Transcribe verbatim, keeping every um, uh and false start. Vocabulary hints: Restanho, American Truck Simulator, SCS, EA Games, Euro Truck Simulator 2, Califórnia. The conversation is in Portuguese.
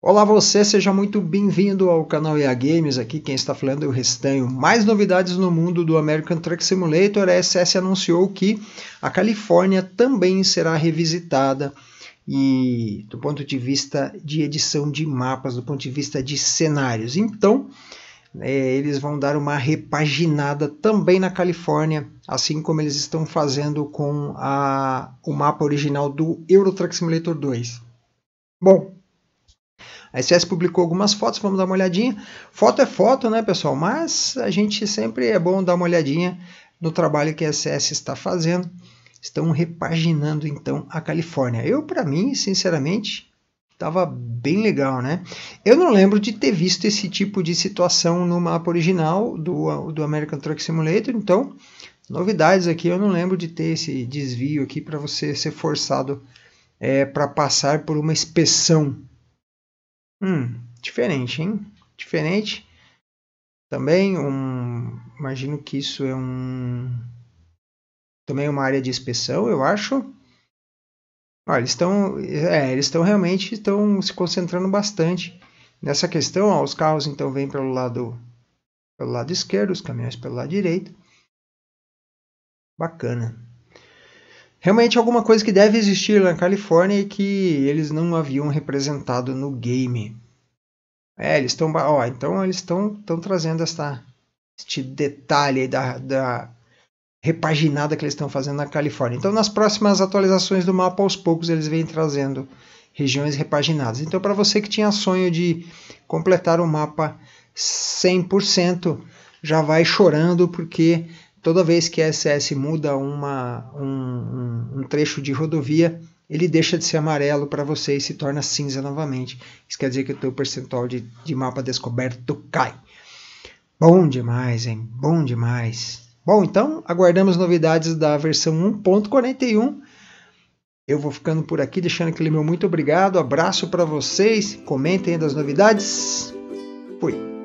Olá você, seja muito bem-vindo ao canal E A Games, aqui quem está falando é o Restanho. Mais novidades no mundo do American Truck Simulator, a S C S anunciou que a Califórnia também será revisitada e do ponto de vista de edição de mapas, do ponto de vista de cenários. Então, é, eles vão dar uma repaginada também na Califórnia, assim como eles estão fazendo com a, o mapa original do Euro Truck Simulator dois. Bom, a S C S publicou algumas fotos, vamos dar uma olhadinha. Foto é foto, né, pessoal? Mas a gente sempre é bom dar uma olhadinha no trabalho que a S C S está fazendo. Estão repaginando, então, a Califórnia. Eu, para mim, sinceramente, estava bem legal, né? Eu não lembro de ter visto esse tipo de situação no mapa original do, do American Truck Simulator. Então, novidades aqui. Eu não lembro de ter esse desvio aqui para você ser forçado é, para passar por uma inspeção. Hum, diferente, hein? Diferente. Também um... Imagino que isso é um... Também uma área de inspeção, eu acho. Olha, eles estão... É, eles estão realmente estão se concentrando bastante nessa questão. Ó, os carros, então, vêm pelo lado... Pelo lado esquerdo, os caminhões pelo lado direito. Bacana. Realmente alguma coisa que deve existir lá na Califórnia e que eles não haviam representado no game. É, eles estão... Ó, então eles estão trazendo essa, este detalhe aí da, da repaginada que eles estão fazendo na Califórnia. Então nas próximas atualizações do mapa, aos poucos eles vêm trazendo regiões repaginadas. Então para você que tinha sonho de completar o mapa cem por cento, já vai chorando porque... Toda vez que a S C S muda uma, um, um, um trecho de rodovia, ele deixa de ser amarelo para você e se torna cinza novamente. Isso quer dizer que o teu percentual de, de mapa descoberto cai. Bom demais, hein? Bom demais. Bom, então, aguardamos novidades da versão um ponto quarenta e um. Eu vou ficando por aqui, deixando aquele meu muito obrigado. Abraço para vocês. Comentem das novidades. Fui.